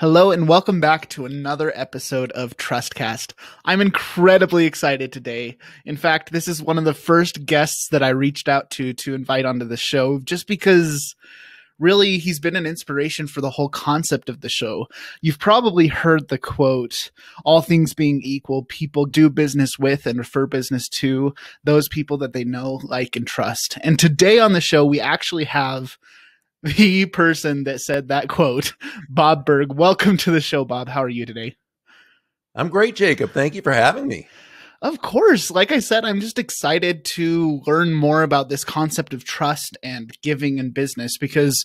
Hello and welcome back to another episode of Trustcast. I'm incredibly excited today. In fact, this is one of the first guests that I reached out to invite onto the show just because really he's been an inspiration for the whole concept of the show. You've probably heard the quote, all things being equal, people do business with and refer business to those people that they know, like, and trust. And today on the show, we actually have the person that said that quote, Bob Burg. Welcome to the show, Bob. How are you today? I'm great, Jacob. Thank you for having me. Of course. Like I said, I'm just excited to learn more about this concept of trust and giving in business because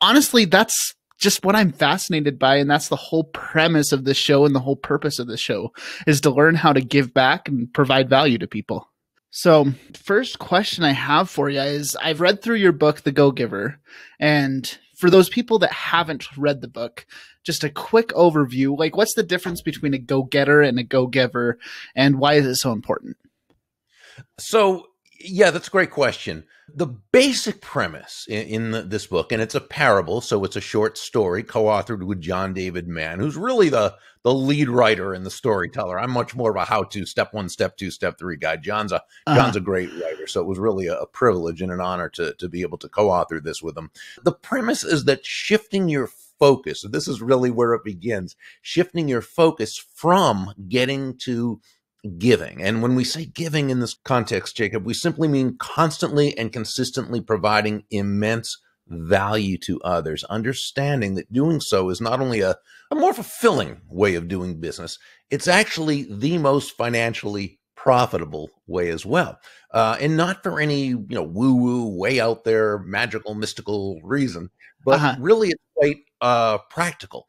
honestly, that's just what I'm fascinated by. And that's the whole premise of the show and the whole purpose of the show is to learn how to give back and provide value to people. So first question I have for you is I've read through your book, The Go-Giver, and for those people that haven't read the book, just a quick overview, like what's the difference between a go-getter and a go-giver and why is it so important? So yeah, that's a great question. The basic premise in this book, and it's a parable, so it's a short story co-authored with John David Mann, who's really the lead writer and the storyteller. I'm much more of a how-to, step one, step two, step three guy. John's a great writer, so it was really a privilege and an honor to be able to co-author this with him. The premise is that shifting your focus, so this is really where it begins, shifting your focus from getting to giving. And when we say giving in this context, Jacob, we simply mean constantly and consistently providing immense value to others, understanding that doing so is not only a more fulfilling way of doing business, it's actually the most financially profitable way as well. And not for any, woo-woo, way out there, magical, mystical reason, but really it's quite practical.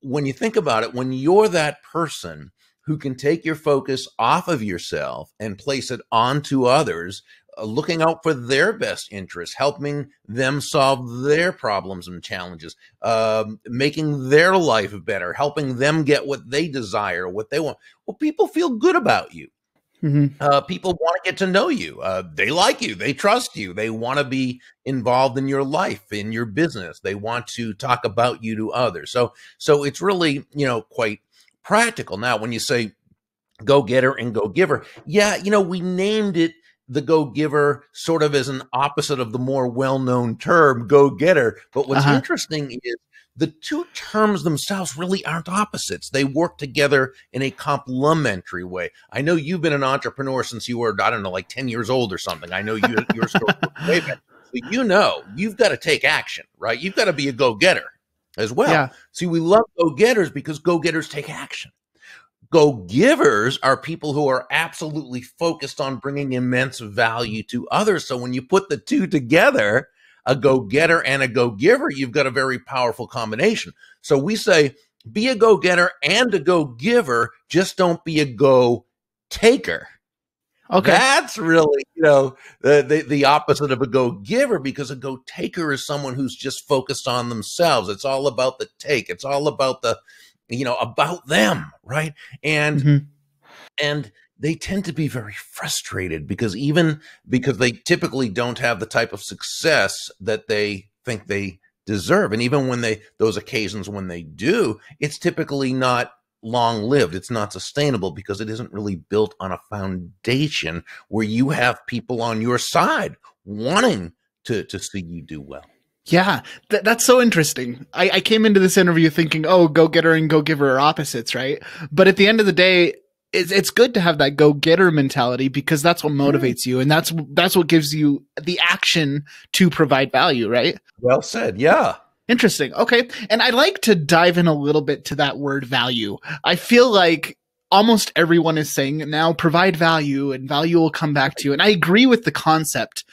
When you think about it, when you're that person who can take your focus off of yourself and place it onto others, looking out for their best interests, helping them solve their problems and challenges, making their life better, helping them get what they desire, what they want. Well, people feel good about you. Mm-hmm. People want to get to know you. They like you. They trust you. They want to be involved in your life, in your business. They want to talk about you to others. So it's really, quite practical. Now, when you say go-getter and go-giver, yeah, we named it the go-giver sort of as an opposite of the more well-known term go-getter. But what's interesting is the two terms themselves really aren't opposites. They work together in a complementary way. I know you've been an entrepreneur since you were, I don't know, like 10 years old or something. I know your story was way back. But you've got to take action, right? You've got to be a go-getter as well. Yeah. See, we love go-getters because go-getters take action. Go-givers are people who are absolutely focused on bringing immense value to others. So when you put the two together, a go-getter and a go-giver, you've got a very powerful combination. So we say, be a go-getter and a go-giver, just don't be a go-taker. Okay. That's really, the opposite of a go-giver, because a go-taker is someone who's just focused on themselves. It's all about the take. It's all about about them, right? And and they tend to be very frustrated because they typically don't have the type of success that they think they deserve. And even when those occasions when they do, it's typically not long-lived. It's not sustainable because it isn't really built on a foundation where you have people on your side wanting to see you do well. Yeah, that's so interesting. I came into this interview thinking, oh, go-getter and go-giver are opposites, right? But at the end of the day, it's good to have that go-getter mentality because that's what motivates you. And that's what gives you the action to provide value, right? Well said. Yeah. Interesting. Okay. And I'd like to dive in a little bit to that word value. I feel like almost everyone is saying now provide value and value will come back to you. And I agree with the concept,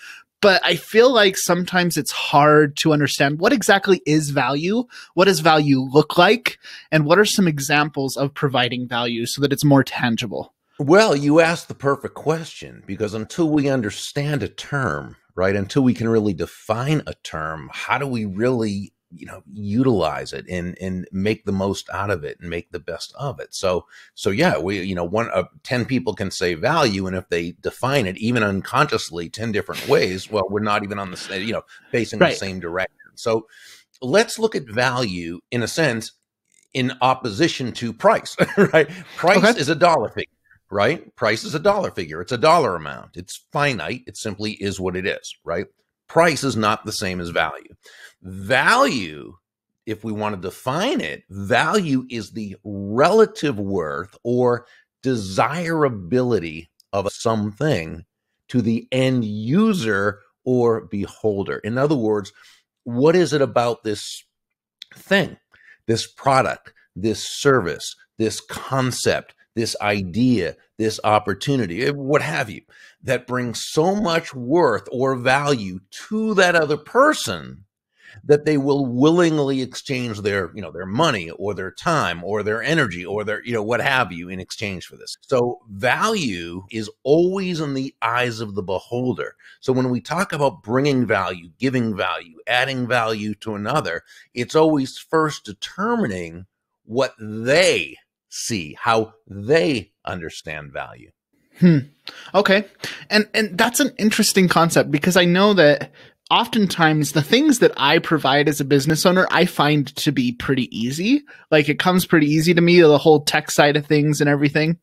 but I feel like sometimes it's hard to understand what exactly is value. What does value look like? And what are some examples of providing value so that it's more tangible? Well, you asked the perfect question because until we understand a term, right, until we can really define a term, how do we really utilize it and make the most out of it and make the best of it. So yeah, we, 10 people can say value. And if they define it, even unconsciously, 10 different ways, well, we're not even on the, facing the same direction. So let's look at value in a sense in opposition to price, right? Price is a dollar figure, right? Price is a dollar figure. It's a dollar amount. It's finite. It simply is what it is, right? Price is not the same as value. Value, if we want to define it, value is the relative worth or desirability of something to the end user or beholder. In other words, what is it about this thing, this product, this service, this concept, this idea, this opportunity, what have you, that brings so much worth or value to that other person that they will willingly exchange their, their money or their time or their energy or their, what have you in exchange for this. So value is always in the eyes of the beholder. So when we talk about bringing value, giving value, adding value to another, it's always first determining what they see, how they understand value. Okay. And that's an interesting concept, because I know that oftentimes the things that I provide as a business owner, I find to be pretty easy. Like, it comes pretty easy to me, the whole tech side of things and everything.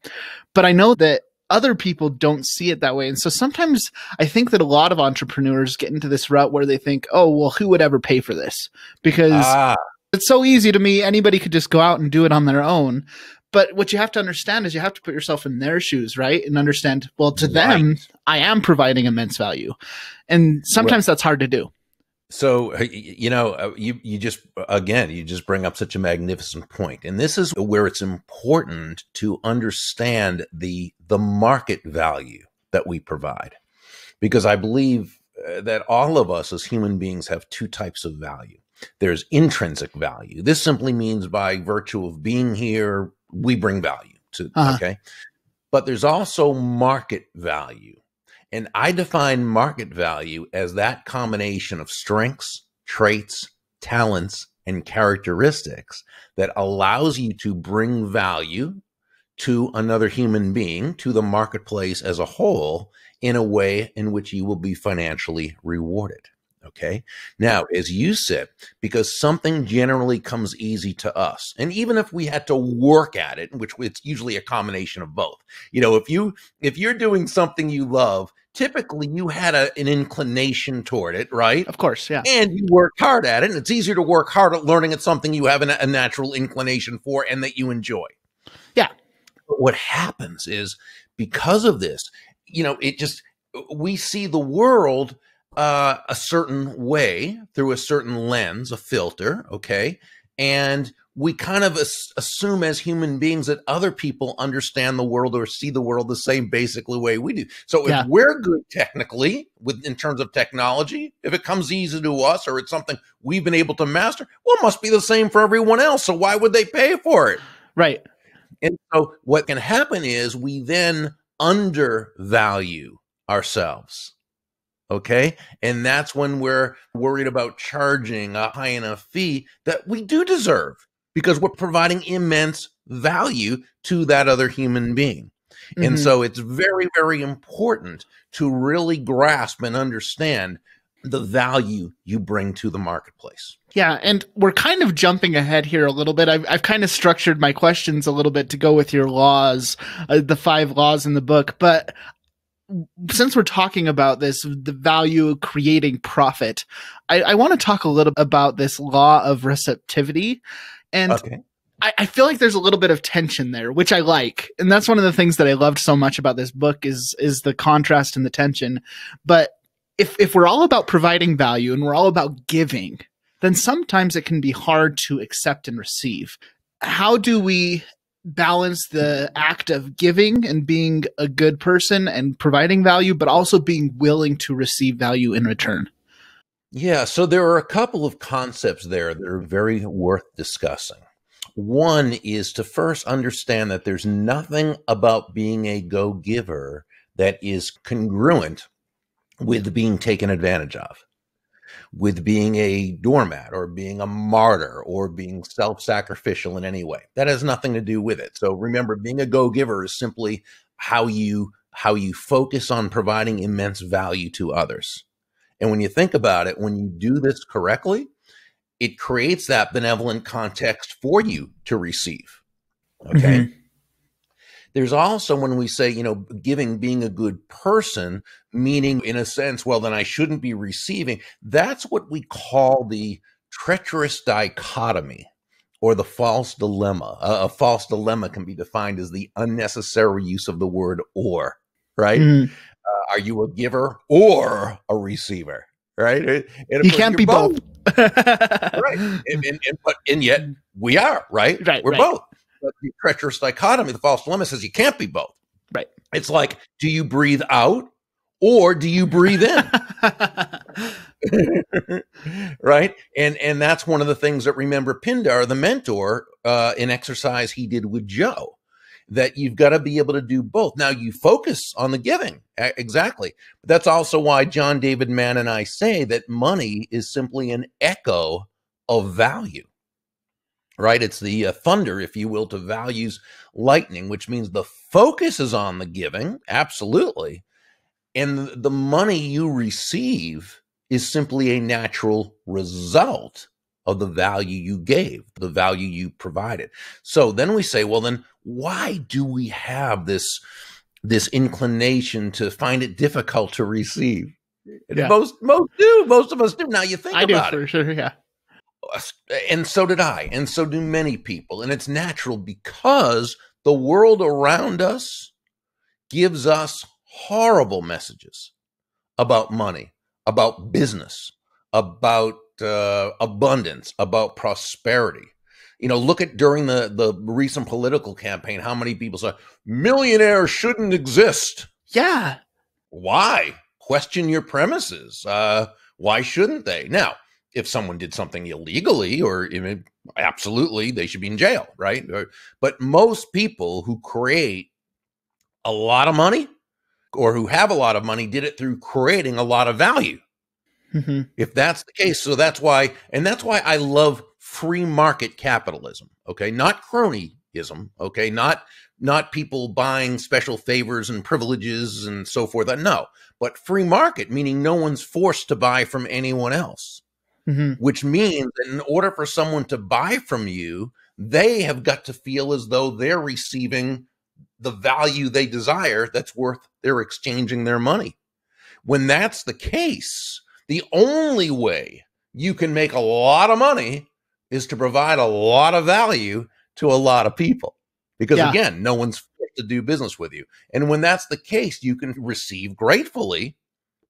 But I know that other people don't see it that way. And so sometimes I think that a lot of entrepreneurs get into this rut where they think, oh, well, who would ever pay for this? Because it's so easy to me. Anybody could just go out and do it on their own. But what you have to understand is you have to put yourself in their shoes, right? And understand, well, to them, I am providing immense value. And sometimes that's hard to do. So, you just, again, you just bring up such a magnificent point. And this is where it's important to understand the market value that we provide. Because I believe that all of us as human beings have two types of value. There's intrinsic value. This simply means by virtue of being here, we bring value to, okay? But there's also market value. And I define market value as that combination of strengths, traits, talents, and characteristics that allows you to bring value to another human being, to the marketplace as a whole, in a way in which you will be financially rewarded. Okay. Now, as you said, because something generally comes easy to us, and even if we had to work at it, which it's usually a combination of both, if you're doing something you love, typically you had an inclination toward it, right? Of course. Yeah. And you worked hard at it, and it's easier to work hard at learning at something you have a natural inclination for and that you enjoy. Yeah. But what happens is, because of this, we see the world a certain way, through a certain lens, a filter, okay? And we kind of assume as human beings that other people understand the world or see the world the same basically way we do. So if we're good technically, in terms of technology, if it comes easy to us or it's something we've been able to master, well, it must be the same for everyone else. So why would they pay for it? Right. And so what can happen is we then undervalue ourselves. Okay. And that's when we're worried about charging a high enough fee that we do deserve, because we're providing immense value to that other human being. Mm-hmm. And so it's very, very important to really grasp and understand the value you bring to the marketplace. Yeah. And we're kind of jumping ahead here a little bit. I've kind of structured my questions a little bit to go with your laws, the 5 laws in the book, but since we're talking about this, the value of creating profit, I want to talk a little about this law of receptivity. And I feel like there's a little bit of tension there, which I like. And that's one of the things that I loved so much about this book is the contrast and the tension. But if we're all about providing value and we're all about giving, then sometimes it can be hard to accept and receive. How do we balance the act of giving and being a good person and providing value, but also being willing to receive value in return? Yeah. So there are a couple of concepts there that are very worth discussing. One is to first understand that there's nothing about being a go-giver that is congruent with being taken advantage of, with being a doormat or being a martyr or being self-sacrificial in any way. That has nothing to do with it. So remember, being a go-giver is simply how you focus on providing immense value to others. And when you think about it, when you do this correctly, it creates that benevolent context for you to receive. Okay. Mm-hmm. There's also, when we say, you know, giving, being a good person, meaning in a sense, well, then I shouldn't be receiving. That's what we call the treacherous dichotomy or the false dilemma. A false dilemma can be defined as the unnecessary use of the word or, right? Mm. Are you a giver or a receiver, right? And you can't be both. Right. And yet we are, right? Right, we're right. both. But the treacherous dichotomy, the false dilemma, says you can't be both. Right. It's like, do you breathe out or do you breathe in? Right. And that's one of the things that, remember, Pindar, the mentor, in exercise he did with Joe, that you've got to be able to do both. Now, you focus on the giving. Exactly. But that's also why John David Mann and I say that money is simply an echo of value. Right? It's the thunder, if you will, to values lightning, which means the focus is on the giving. Absolutely. And the money you receive is simply a natural result of the value you gave, the value you provided. So then we say, well, then why do we have this inclination to find it difficult to receive? Yeah. Most do. Most of us do. Now you think about it. I do, for sure. Yeah. And so did I, and so do many people. And it's natural, because the world around us gives us horrible messages about money, about business, about abundance, about prosperity. You know, look at during the recent political campaign, how many people say millionaires shouldn't exist. Yeah. Why? Question your premises. Why shouldn't they? Now, if someone did something illegally, or absolutely, they should be in jail, right? But most people who create a lot of money, or who have a lot of money, did it through creating a lot of value. Mm-hmm. If that's the case, so that's why, and that's why I love free market capitalism, okay? Not cronyism, okay? Not people buying special favors and privileges and so forth, no. But free market, meaning no one's forced to buy from anyone else. Mm-hmm. Which means that in order for someone to buy from you, they have got to feel as though they're receiving the value they desire that's worth their exchanging their money. When that's the case, the only way you can make a lot of money is to provide a lot of value to a lot of people. Because again, no one's forced to do business with you. And when that's the case, you can receive gratefully,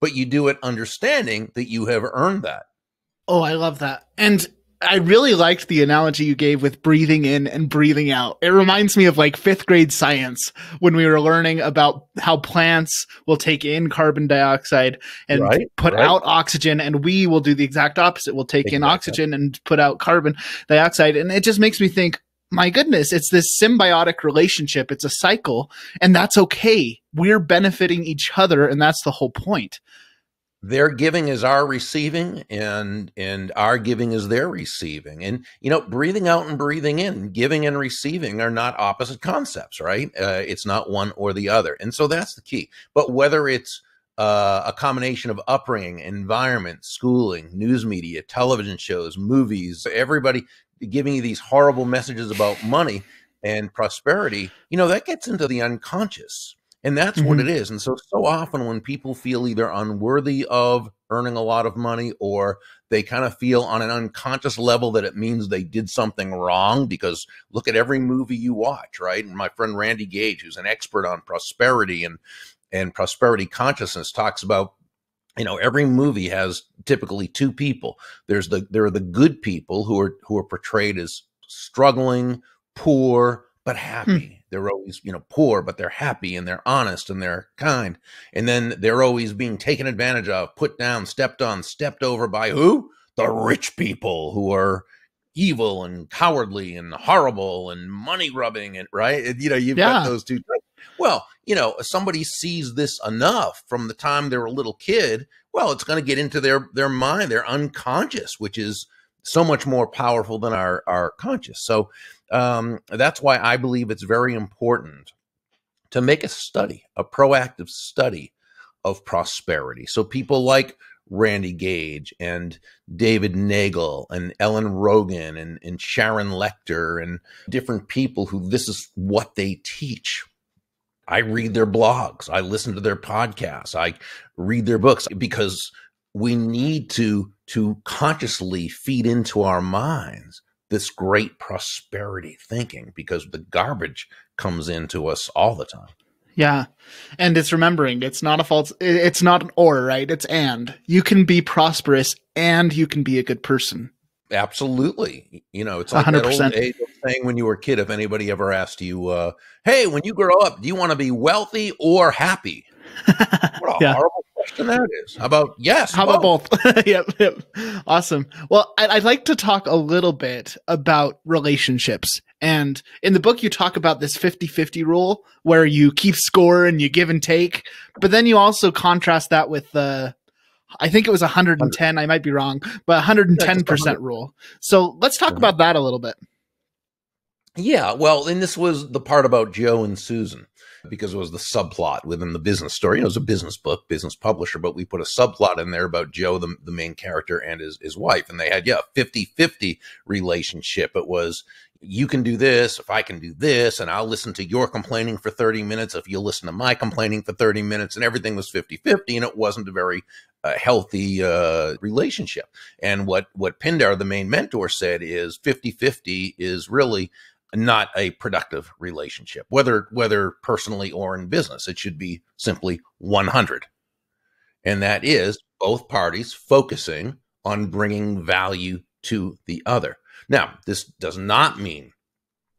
but you do it understanding that you have earned that. Oh, I love that. And I really liked the analogy you gave with breathing in and breathing out. It reminds me of like fifth grade science, when we were learning about how plants will take in carbon dioxide and put out oxygen, and we will do the exact opposite. We'll take in oxygen and put out carbon dioxide. And it just makes me think, my goodness, it's this symbiotic relationship. It's a cycle, and that's okay. We're benefiting each other, and that's the whole point. Their giving is our receiving, and our giving is their receiving. And, you know, breathing out and breathing in, giving and receiving are not opposite concepts, right? It's not one or the other. And so that's the key. But whether it's a combination of upbringing, environment, schooling, news media, television shows, movies, everybody giving you these horrible messages about money and prosperity, you know, that gets into the unconscious. And that's what it is. And so often when people feel either unworthy of earning a lot of money, or they kind of feel on an unconscious level that it means they did something wrong, because look at every movie you watch, right? And my friend Randy Gage, who's an expert on prosperity and prosperity consciousness, talks about, you know, every movie has typically two people. There are the good people who are portrayed as struggling, poor, but happy. They're always, you know, poor, but they're happy, and they're honest, and they're kind. And then they're always being taken advantage of, put down, stepped on, stepped over by who? The rich people, who are evil and cowardly and horrible and money rubbing, and right? You know, you've got those two things. Well, you know, somebody sees this enough from the time they're a little kid, well, it's going to get into their mind, their unconscious, which is so much more powerful than our conscious. So that's why I believe it's very important to make a study, a proactive study of prosperity. So people like Randy Gage and David Nagel and Ellen Rogan and Sharon Lecter and different people who this is what they teach. I read their blogs. I listen to their podcasts. I read their books because we need to consciously feed into our minds this great prosperity thinking, because the garbage comes into us all the time. Yeah. And it's remembering, it's not a false, it's not an or, right? It's and. You can be prosperous and you can be a good person. Absolutely. You know, it's like 100%. That old age of saying when you were a kid, if anybody ever asked you, hey, when you grow up, do you want to be wealthy or happy? What a yeah. horrible question that is. How about yes? How about both? Yep. Awesome. Well, I'd like to talk a little bit about relationships. And in the book, you talk about this 50-50 rule where you keep score and you give and take, but then you also contrast that with the, I think it was 110, I might be wrong, but 110% rule. So let's talk about that a little bit. Yeah. Well, and this was the part about Joe and Susan, because it was the subplot within the business story. You know, it was a business book, business publisher, but we put a subplot in there about Joe, the main character, and his wife. And they had, yeah, a 50-50 relationship. It was, you can do this if I can do this, and I'll listen to your complaining for 30 minutes if you'll listen to my complaining for 30 minutes. And everything was 50-50, and it wasn't a very healthy relationship. And what Pindar, the main mentor, said is 50-50 is really not a productive relationship, whether personally or in business. It should be simply 100. And that is both parties focusing on bringing value to the other. Now, this does not mean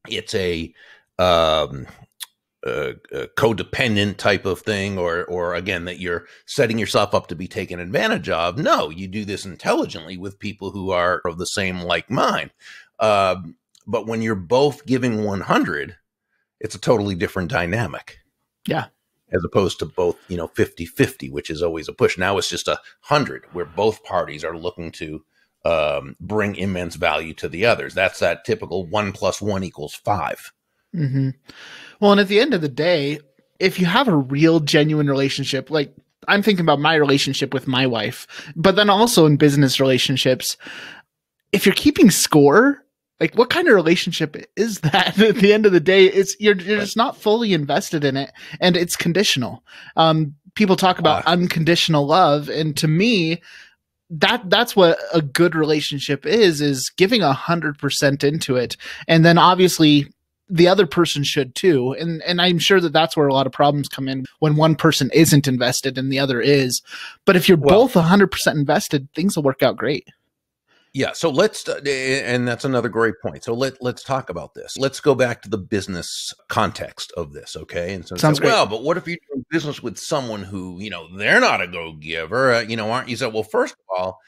it's a codependent type of thing, or again, that you're setting yourself up to be taken advantage of. No, you do this intelligently with people who are of the same like mind. But when you're both giving 100, it's a totally different dynamic. Yeah. As opposed to both, you know, 50-50, which is always a push. Now it's just 100 where both parties are looking to bring immense value to the others. That's that typical 1 + 1 = 5. Mm-hmm. Well, and at the end of the day, if you have a real genuine relationship, like I'm thinking about my relationship with my wife, but then also in business relationships, if you're keeping score, like, what kind of relationship is that? At the end of the day, it's you're just not fully invested in it, and it's conditional. People talk about unconditional love, and to me, that's what a good relationship is giving 100% into it, and then obviously the other person should too. And I'm sure that's where a lot of problems come in when one person isn't invested and the other is. But if you're both 100% invested, things will work out great. Yeah. So let's, and that's another great point. So let's talk about this. Let's go back to the business context of this. Okay. And so, sounds great. Well, but what if you're doing business with someone who, you know, they're not a go-giver, you know, aren't you? So, well, first of all,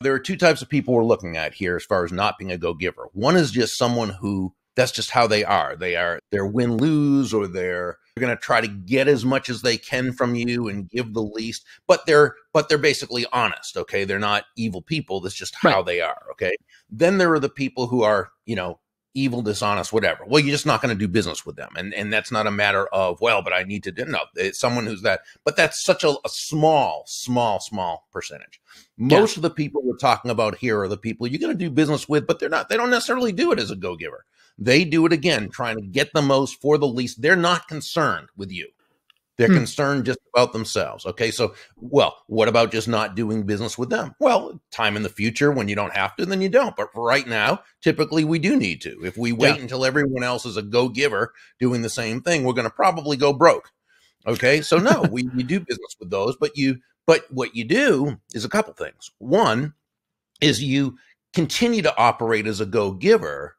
there are two types of people we're looking at here as far as not being a go-giver. One is just someone who that's just how they are. They're win-lose, or they're going to try to get as much as they can from you and give the least, but they're basically honest. Okay. They're not evil people. That's just how they are. Okay. Then there are the people who are, you know, evil, dishonest, whatever. Well, you're just not going to do business with them. And that's not a matter of, well, but I need to do, no, it's someone who's that, but that's such a small percentage. Most of the people we're talking about here are the people you're going to do business with, but they don't necessarily do it as a go-giver. They do it, again, trying to get the most for the least. They're not concerned with you. They're concerned just about themselves. Okay. So, well, what about just not doing business with them? Well, time in the future when you don't have to, then you don't. But right now, typically we do need to. If we wait until everyone else is a go-giver doing the same thing, we're going to probably go broke. Okay. So no, we do business with those, but what you do is a couple things. One is you continue to operate as a go-giver,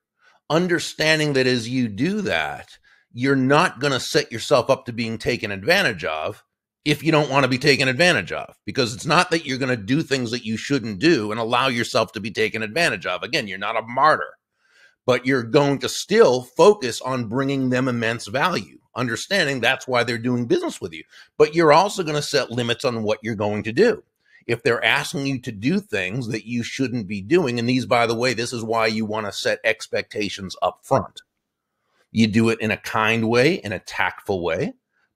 understanding that as you do that, you're not going to set yourself up to being taken advantage of if you don't want to be taken advantage of, because it's not that you're going to do things that you shouldn't do and allow yourself to be taken advantage of. Again, you're not a martyr, but you're going to still focus on bringing them immense value, understanding that's why they're doing business with you. But you're also going to set limits on what you're going to do. If they're asking you to do things that you shouldn't be doing, and these, by the way, this is why you want to set expectations up front. You do it in a kind way, in a tactful way,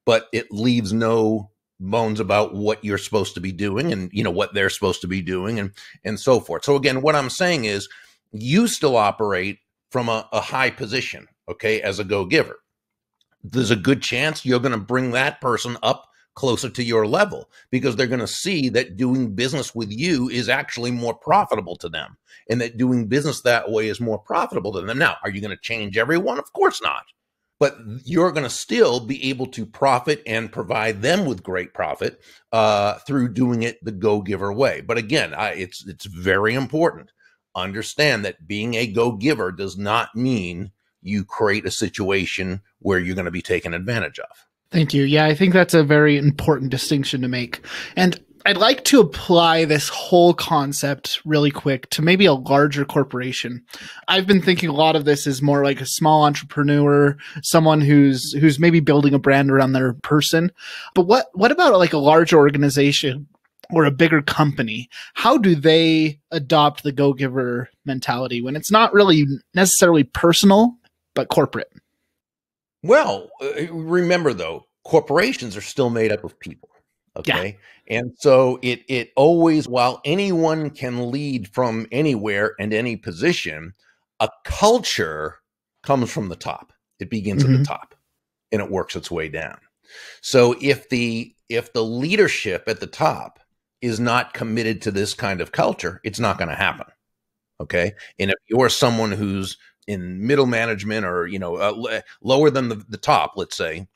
but it leaves no bones about what you're supposed to be doing and, you know, what they're supposed to be doing and so forth. So again, what I'm saying is you still operate from a high position, okay, as a go-giver. There's a good chance you're going to bring that person up closer to your level because they're going to see that doing business with you is actually more profitable to them and that doing business that way is more profitable to them. Now, are you going to change everyone? Of course not. But you're going to still be able to profit and provide them with great profit through doing it the go-giver way. But again, it's very important. Understand that being a go-giver does not mean you create a situation where you're going to be taken advantage of. Thank you. Yeah, I think that's a very important distinction to make. And I'd like to apply this whole concept really quick to maybe a larger corporation. I've been thinking a lot of this is more like a small entrepreneur, someone who's maybe building a brand around their person. But what about like a large organization or a bigger company? How do they adopt the go-giver mentality when it's not really necessarily personal, but corporate? Well, remember though, corporations are still made up of people. Okay. Yeah. And so it always, while anyone can lead from anywhere and any position, a culture comes from the top. It begins at the top and it works its way down. So if the leadership at the top is not committed to this kind of culture, it's not going to happen. Okay. And if you're someone who's in middle management or, you know, lower than the top, let's say,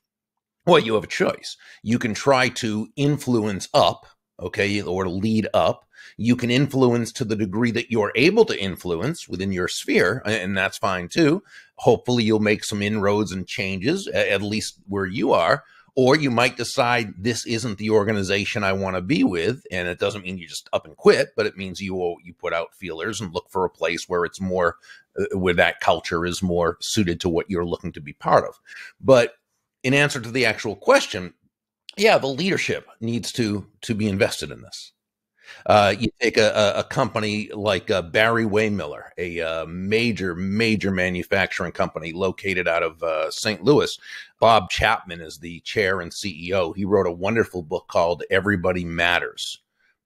well, you have a choice. You can try to influence up, okay, or lead up. You can influence to the degree that you're able to influence within your sphere, and that's fine too. Hopefully you'll make some inroads and changes, at least where you are. Or you might decide this isn't the organization I want to be with, and it doesn't mean you just up and quit, but it means you put out feelers and look for a place where it's more, where that culture is more suited to what you're looking to be part of. But in answer to the actual question, yeah, the leadership needs to be invested in this. You take a company like Barry Waymiller, a major manufacturing company located out of St. Louis. Bob Chapman is the chair and CEO. He wrote a wonderful book called Everybody Matters,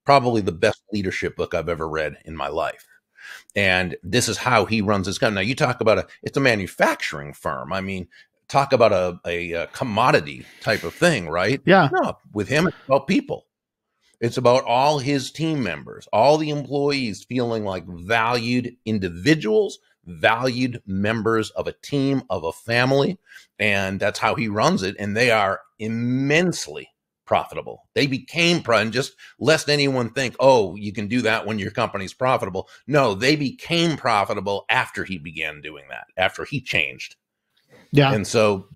probably the best leadership book I've ever read in my life. And this is how he runs his company. Now you talk about it's a manufacturing firm. I mean, talk about a commodity type of thing, right? Yeah. No, with him, it's about people. It's about all his team members, all the employees feeling like valued individuals, valued members of a team, of a family. And that's how he runs it. And they are immensely profitable. They became profitable. Just lest anyone think, oh, you can do that when your company's profitable. No, they became profitable after he began doing that, after he changed. Yeah. And so,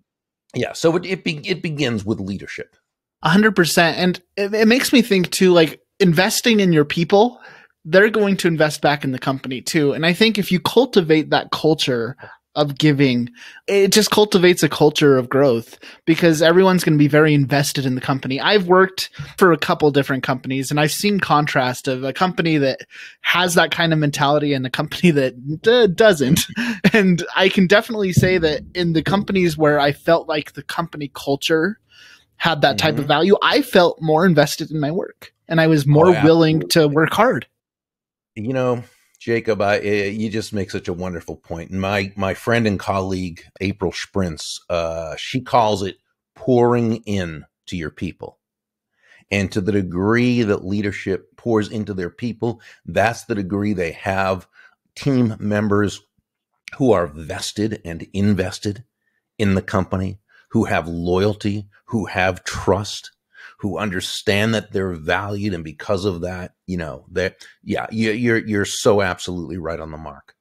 yeah, so it begins with leadership. 100%. And it makes me think too, like investing in your people, they're going to invest back in the company too. And I think if you cultivate that culture of giving, it just cultivates a culture of growth because everyone's going to be very invested in the company. I've worked for a couple different companies and I've seen contrast of a company that has that kind of mentality and a company that doesn't. And I can definitely say that in the companies where I felt like the company culture had that type of value, I felt more invested in my work and I was more willing to work hard. You know, Jacob, you just make such a wonderful point. My friend and colleague, April Sprintz, she calls it pouring in to your people. And to the degree that leadership pours into their people, that's the degree they have team members who are vested and invested in the company, who have loyalty, who have trust, who understand that they're valued. And because of that, you know, you're so absolutely right on the mark.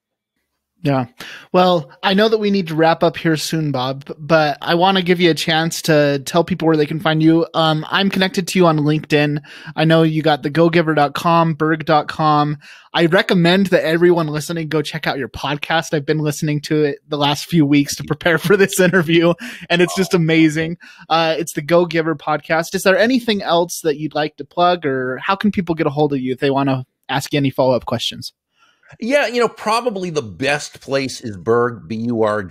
Yeah. Well, I know that we need to wrap up here soon, Bob, but I want to give you a chance to tell people where they can find you. I'm connected to you on LinkedIn. I know you got thegogiver.com, burg.com. I recommend that everyone listening go check out your podcast. I've been listening to it the last few weeks to prepare for this interview, and it's just amazing. It's the Go Giver podcast. Is there anything else that you'd like to plug, or how can people get a hold of you if they want to ask you any follow-up questions? Yeah, you know, probably the best place is burg.com.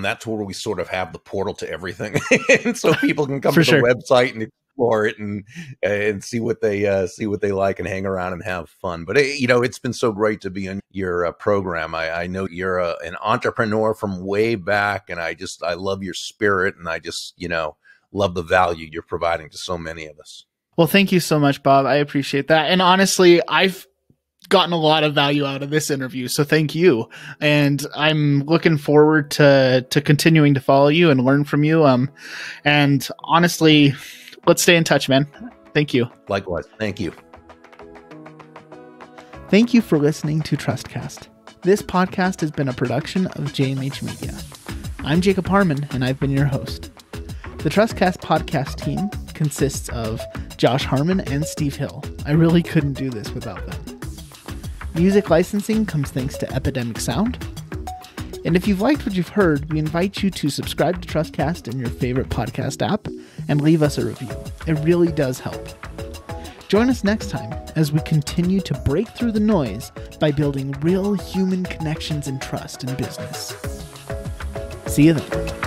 That's where we sort of have the portal to everything. And so people can come to the website and explore it and see what they like and hang around and have fun. But it, you know, it's been so great to be on your program. I know you're an entrepreneur from way back, and I love your spirit, and I just, you know, love the value you're providing to so many of us. Well, thank you so much, Bob. I appreciate that. And honestly, I've gotten a lot of value out of this interview, so thank you. And I'm looking forward to continuing to follow you and learn from you. And honestly, let's stay in touch, man. Thank you. Likewise. Thank you. Thank you for listening to Trustcast. This podcast has been a production of JMH Media. I'm Jacob Harmon, and I've been your host. The Trustcast podcast team consists of Josh Harmon and Steve Hill. I really couldn't do this without them. Music licensing comes thanks to Epidemic Sound. And if you've liked what you've heard, we invite you to subscribe to Trustcast in your favorite podcast app and leave us a review. It really does help. Join us next time as we continue to break through the noise by building real human connections and trust in business. See you then.